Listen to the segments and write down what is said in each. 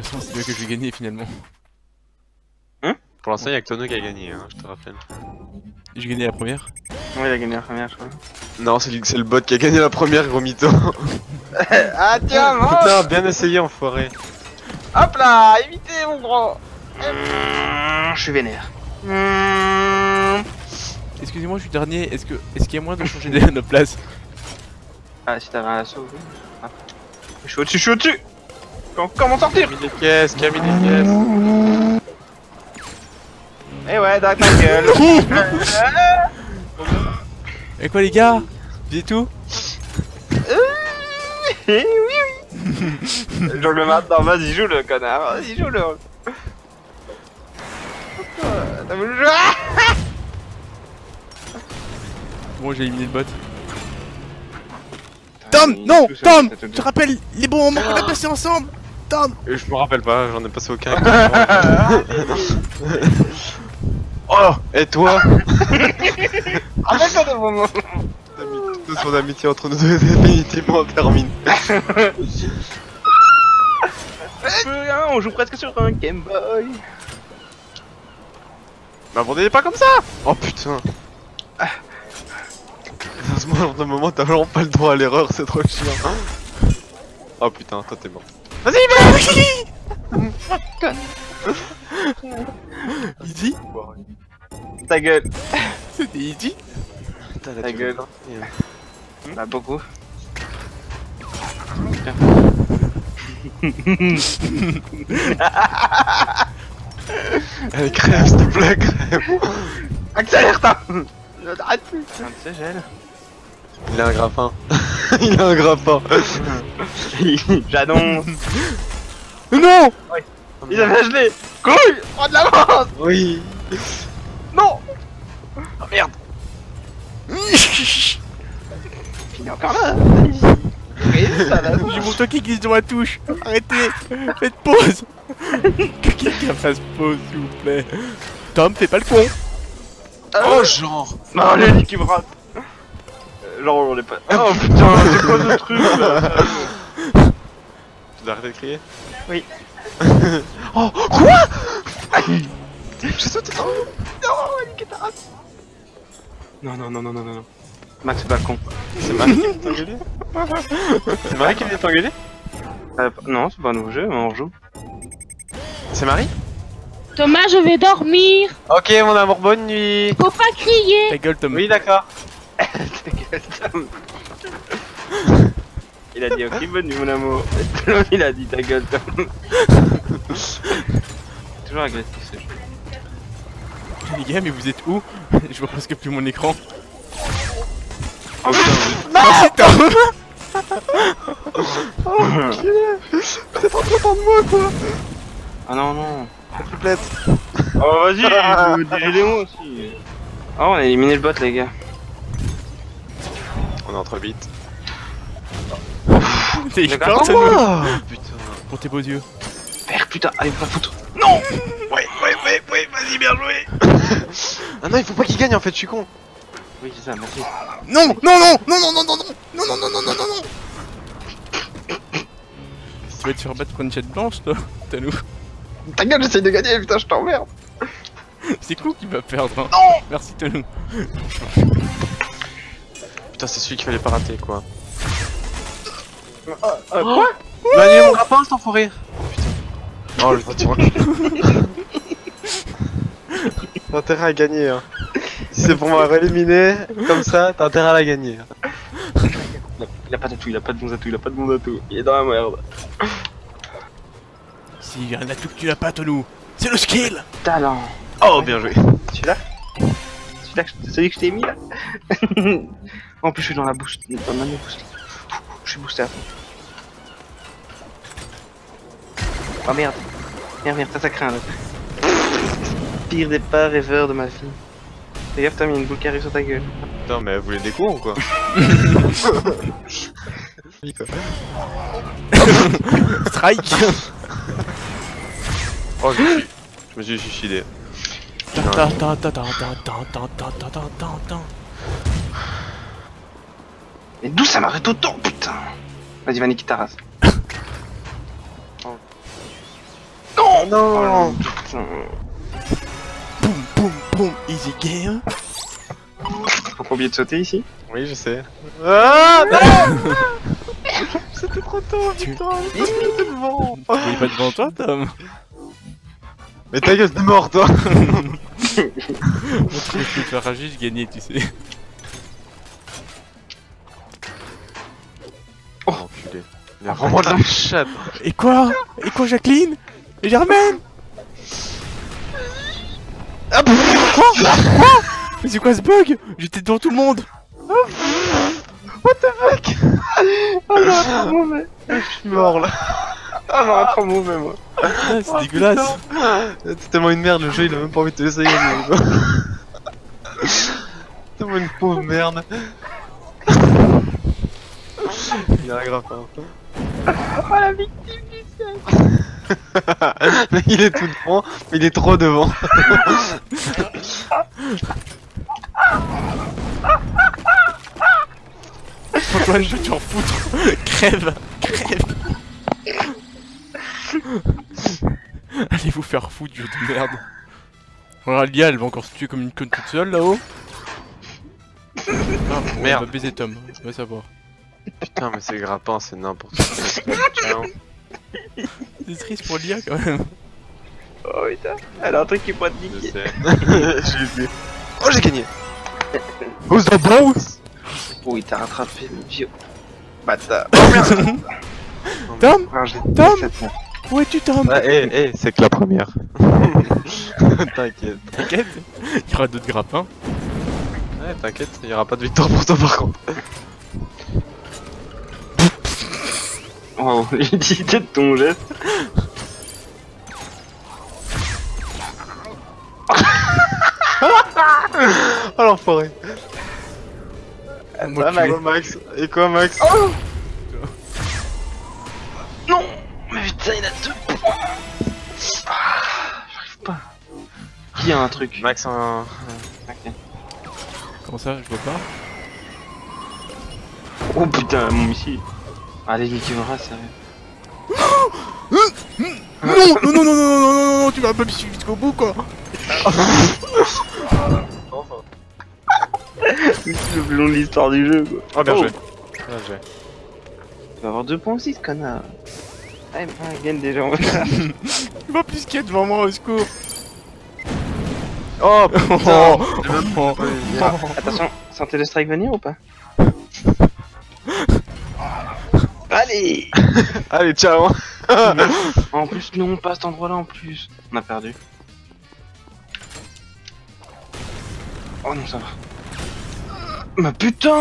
toute façon, c'est mieux que je vais gagner finalement. Hein? Pour l'instant, il y a que Tono qui a gagné, hein, je te rappelle. J'ai gagné la première? Ouais, il a gagné la première, je crois. Non, c'est le bot qui a gagné la première, gros mytho. Ah, tiens, non! Putain, bien essayé, enfoiré. Hop là, évitez, mon gros! Je suis vénère. Excusez-moi, je suis dernier. Est-ce qu'il y a moyen de changer de place? Ah, si t'avais un assaut, oui. Ah. Je suis au-dessus, je suis au-dessus! Comment sortir? Qui a mis des caisses, qui a mis des caisses? Eh ouais, dans ta gueule! Et quoi, les gars? Dis tout? Oui, oui! Joue le maintenant, vas-y, joue le connard, vas-y, joue le. Bon, j'ai éliminé le bot. Tom, non, Tom, je te rappelle les bons moments qu'on a passé ensemble. Tom. Je me rappelle pas, j'en ai passé aucun. Oh, et toi? Rappelle-toi de moments. Toute son amitié entre nous deux est définitivement terminée. On joue presque sur un Game Boy. M'abandonnez pas comme ça! Oh putain! Heureusement, genre de moment, t'as vraiment pas le droit à l'erreur, c'est trop chiant. Oh putain, toi t'es mort. Vas-y, vas-y! Easy? Ta gueule! C'était Easy? Ta gueule. Bah, beaucoup. Allez, crève, s'il te plaît, crève! Accélère, t'as! Arrête plus! C'est gel! Il a un grappin! Il a un grappin! J'annonce! Non! Oui. Il avait gelé! Couille! Prends de l'avance! Oui! Non! Oh merde! Il est encore là! J'ai mon toki qui glisse dans la touche. Arrêtez. Faites pause. Que quelqu'un fasse pause, s'il vous plaît. Tom, fais pas le con. Oh, genre. Non, lui qui me rate. Genre, on est pas. Oh putain, c'est quoi ce truc là? Tu dois arrêter de crier? Oui. Oh, quoi? Je saute. Non, il est cataracte. Non, non, non, non, non, non. Max, c'est pas con. C'est Max qui vient t'engueuler? C'est Marie qui vient t'engueuler? Non, c'est pas un nouveau jeu, mais on rejoue. C'est Marie? Thomas, je vais dormir! Ok, mon amour, bonne nuit! Faut pas crier! Ta gueule, Thomas! Oui, d'accord! Ta gueule, Thomas! Il a dit ok, bonne nuit, mon amour! Il a dit ta gueule, Thomas! Toujours agressif ce jeu. Les gars, mais vous êtes où? Je vois presque plus mon écran. Oh putain, non, oh putain, t'es en train de moi quoi. Ah non non. Oh vas-y, je vais diriger les mots aussi. Oh, on a éliminé le bot les gars. On est entre bits. T'es d'accord ça nous. Putain. Pour tes beaux yeux. Merde putain, allez va foutre. Non. Ouais ouais ouais ouais, vas-y bien joué. Ah non, il faut pas qu'il gagne en fait, je suis con. Oui c'est ça, merci. Non non non non non non non non non non non non non non. Tu vas te faire battre pour une chatte blanche toi, t'as nous. Ta gueule, j'essaye de gagner, putain je t'emmerde. C'est cool qu'il va perdre hein. Non. Merci Tonou. Putain c'est celui qu'il fallait pas rater quoi. Quoi? Bah mon grappin cet enfoiré. Oh putain. Oh le voiture. T'as intérêt à gagner hein. Si c'est pour me rééliminer, comme ça, t'as intérêt à la gagner. Il a pas d'atout, il a pas de bons atouts, il a pas de bons atouts. Il est dans la merde. Si, il y a un atout que tu l'as pas, Tonou. C'est le skill. Talent. Oh, bien joué. Celui-là? Celui-là, celui que je t'ai mis là? En plus, je suis dans la boost. Dans la boost. Je suis boosté à fond. Oh merde. Merde, merde, ça craint là. Pire départ rêveur de ma vie. Fais gaffe, t'as mis une boule qui arrive sur ta gueule. Putain, mais vous voulez des cours ou quoi? Strike. Oh, je me suis suicidé. Mais d'où ça m'arrête autant, putain? Vas-y, va niquer ta race. Oh non, putain. Boum boum boum, easy game. Faut pas oublier de sauter ici. Oui, je sais. Ah non. C'était trop tôt, putain. Il était devant. Il est pas devant toi, Tom. Mais ta gueule de mort, toi. Je me suis fait rager, je gagnais, tu sais. Oh, enculé. Il a vraiment de la chatte. Et quoi? Et quoi, Jacqueline? Et Germaine? Ah, quoi? Quoi? Mais c'est quoi ce bug? J'étais devant tout le monde. What the fuck? Oh, j'aurais trop mauvais. Je suis mort là. Ah, j'aurais trop mauvais moi. Ah, c'est dégueulasse. C'est tellement une merde le jeu, il a même pas envie de te laisser gagner. C'est tellement une pauvre merde. Il a la grave hein. Oh la victime du siècle. Il est tout devant, mais il est trop devant. Antoine, je vais t'en foutre. Crève, crève. Allez vous faire foutre, jeu de merde. Alors Lia, elle va encore se tuer comme une conne toute seule là-haut. Ah, merde. On va baiser Tom, on va savoir. Putain, mais c'est grappin, c'est n'importe quoi. C'est triste pour Lia quand même. Oh putain, elle a un truc qui pointe niquer. Je sais. Oh, j'ai gagné. Who's the boss? Oh, il t'a rattrapé, le vieux bâtard. Oh merde. Tom, Tom, où es-tu, Tom? Ah, eh, c'est que la première. T'inquiète. T'inquiète, il y aura d'autres grappins. Ouais, t'inquiète, il n'y aura pas de victoire pour toi par contre. Oh, l'utilité de ton geste. Oh l'enfoiré. Moi, Max. Vois, Max. Et quoi, Max? Oh non, mais putain, il a 2 points. J'arrive pas. Qui a un truc? Max a un... Okay. Comment ça? Je vois pas. Oh putain, mon missile. Allez, Nicky Mora, sérieux. Non, non, non, non, non, non, non, non, non, tu vas pas me suivre jusqu'au bout, quoi. C'est le plus long de l'histoire du jeu quoi. Oh bien joué. Bien joué. Tu vas avoir 2 points aussi ce connard. Ah il me prend un gain déjà en retard. Je vois plus qu'il y a devant moi, au secours. Oh putain. Attention, sentez le strike venir ou pas? Allez. Allez ciao. En plus nous on passe cet endroit là en plus. On a perdu. Oh non ça va. Mais putain!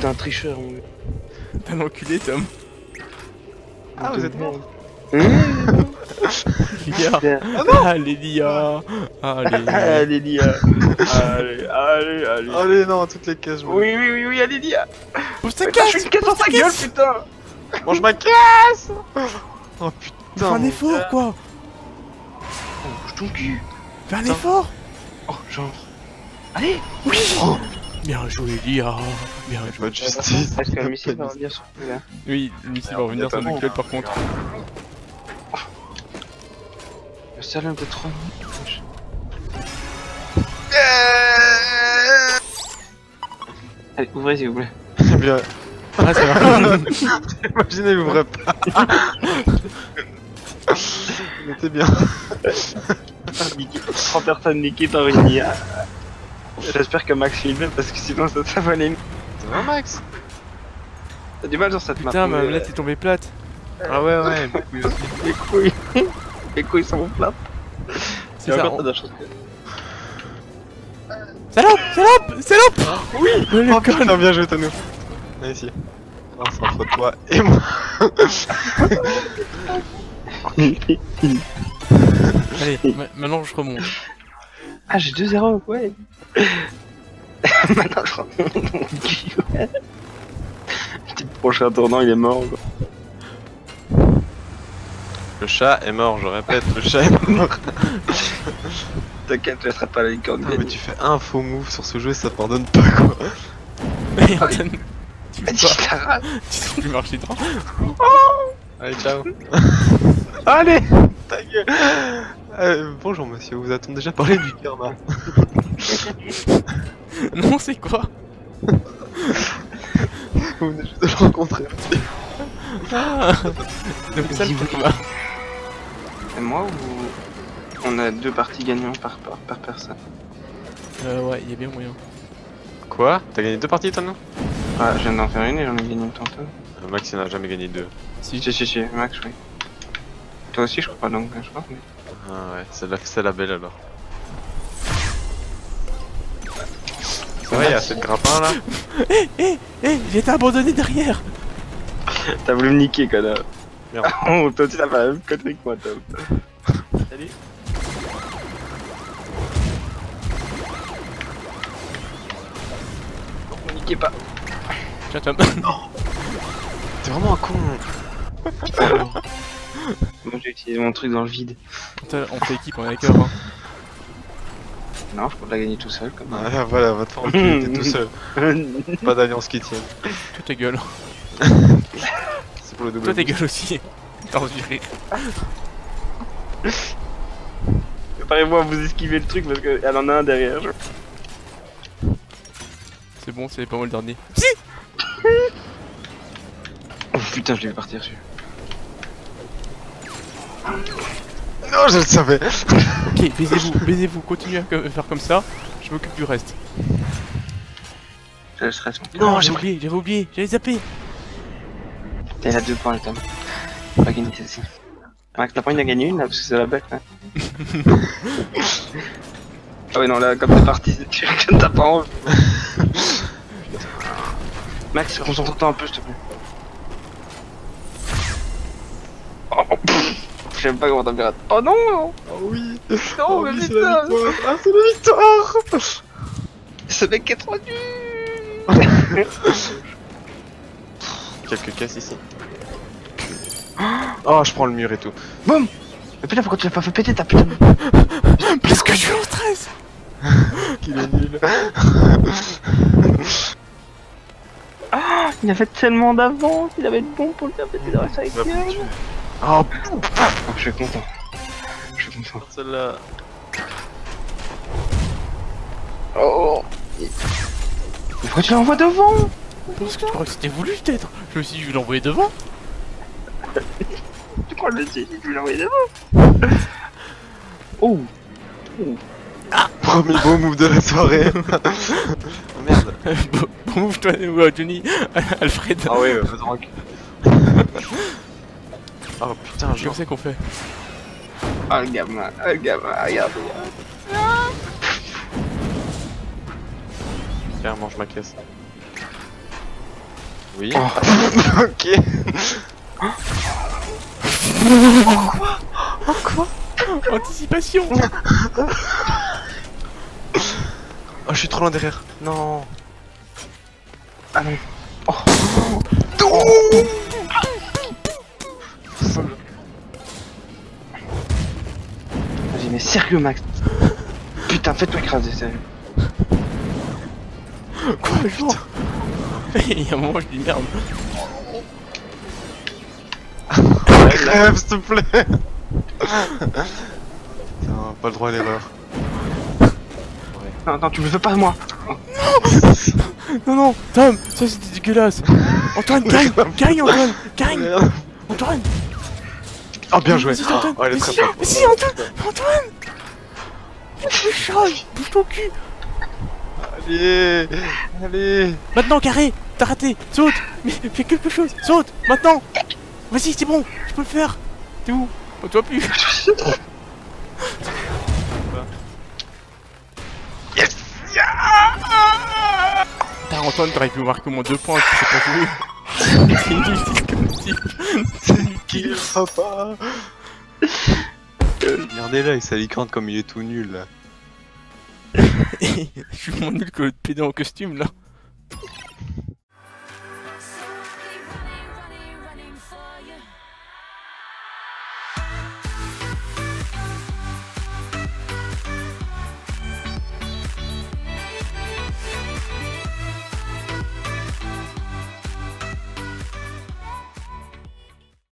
T'es un tricheur, mon gars. T'as l'enculé, Tom. Ah, vous êtes mort. Lia. Allez, Lia. Allez. Allez, Lia. Allez, allez, allez. Allez, non, toutes les cases. Oui, oui, oui, oui, allez, Lia. Pousse ta casse. Je suis une casse dans sa gueule, putain. Mange ma casse. Oh putain. Fais un effort, quoi. Oh, bouge ton cul. Fais un effort. Oh, genre. Allez. Oui. Bien joué, Lia. Bien joué, justice. Est-ce que le missile va revenir sur lui là? Oui, le missile va revenir sur le gueule par contre. Le salon de 3. Allez, ouvrez s'il vous plaît. C'est bien. Ah, c'est vrai. Imaginez, ouvrez pas. C'était bien. 3 personnes niquées par une IA. J'espère que Max filme parce que sinon ça va aller. Ça va Max? T'as du mal sur cette map. Putain mais là t'es tombé plate. Ah ouais ouais. Les couilles. Les couilles sont plates. C'est ça. Salope, salope, salope. Oui. Oh putain bien joué Tano. Viens ici. C'est entre toi et moi. Allez maintenant je remonte. Ah j'ai 2-0 ouais. Maintenant je remonte mon cul ouais. Petit prochain tournant il est mort quoi. Le chat est mort, je répète, le chat est mort. T'inquiète, tu laisseras pas la licorne. Non mais tu fais un faux move sur ce jeu ça pardonne pas quoi. Mais tu m'as dit je t'arrache. Tu sais plus marcher dedans. Allez ciao. Allez. ta gueule. Bonjour monsieur, vous a-t-on déjà parlé du karma? Non, c'est quoi? Vous venez juste de le rencontrer. Ah. Donc dis-moi combat. Moi ou... On a deux parties gagnants par personne. Ouais, il y a bien moyen. Quoi? T'as gagné deux parties toi non? Ah, je viens d'en faire une et j'en ai gagné une tantôt. Max il n'a jamais gagné deux. Si, si, Max oui. Toi aussi je crois pas donc, je crois. Mais... Ah ouais, c'est la belle alors. C'est vrai, il y a assez de grappins là. Hé, j'ai été abandonné derrière. T'as voulu me niquer connard. Merde. Oh, toi tu t'as pas la même connerie que moi Tom. Salut. Ne niquez pas. Tiens Tom. Non. T'es vraiment un con. Moi j'ai utilisé mon truc dans le vide. On fait équipe, on est avec eux. Hein. Non, je compte la gagner tout seul comme ça. Ah, voilà, va te faire enculer, t'es tout seul. Pas d'alliance qui tienne. Toi t'es gueule. C'est pour le double. Toi t'es gueule aussi. T'as envie de rire. Préparez-moi à vous esquiver le truc parce qu'elle en a un derrière. C'est bon, c'est pas moi le dernier. Si. Oh putain, je l'ai vu partir dessus. Non, je le savais. Ok, baisez-vous, continuez à faire comme ça, je m'occupe du reste. Je serai son... Non, j'avais oublié, j'avais zappé. Elle a deux points, le Tom. On va gagner celle-ci. Max, t'as pas envie d'en gagner une là, parce que c'est la bête là. Ah ouais, non, là, comme t'es parti, t'as pas envie. Max, concentre-toi un peu, s'il te plaît. Je sais pas comment t'as bien. Oh non! Oh oui! Non, oh mais oui, putain! Ah, c'est la victoire! Ce mec est trop nul! Quelques casses ici. Oh, je prends le mur et tout. Boum! Mais putain, pourquoi tu l'as pas fait péter ta putain? Parce que je suis en stress! Qu'il est nul! Ah! Il a fait tellement d'avance! Il avait le bon pour le faire péter dans sa gueule! Oh, je suis content. Je suis content. Celle-là. Oh. Pourquoi tu l'envoies devant? Parce que je crois que c'était voulu peut-être. Je me suis dit je vais l'envoyer devant. Tu crois que je me suis dit je vais l'envoyer devant? Oh. Ah. Premier beau move de la soirée. Oh merde. Bon move toi Johnny. Alfred. Ah ouais, faisons un cul. Oh putain, je sais qu'on fait. Oh le gamin, regarde. Tiens, mange ma caisse. Oui. Oh. Ok. En quoi Anticipation. Oh, je suis trop loin derrière. Non. Allez. Oh. Oh. Vas-y mais sérieux Max. Putain fais-toi écraser sérieux. Quoi le genre. Il y a un moment je dis merde. Crève s'il te plaît. Putain, pas le droit à l'erreur. Non non tu me fais pas moi. Non Tom, ça c'était dégueulasse. Antoine gagne Antoine, gagne Antoine. Oh bien joué. Antoine. Oh elle est très forte. Mais si Antoine. Bouge ton cul. Allez. Maintenant carré. T'as raté. Saute. Mais fais quelque chose. Saute. Maintenant. Vas-y c'est bon. Je peux le faire. T'es où? Oh toi plus. Yes. Putain Antoine t'aurais pu marquer au moins 2 points. C'est pas joué. C'est inutile comme type. C'est inutile papa. Regardez là, il s'alicante comme il est tout nul là. Je suis moins nul que le pédé en costume là.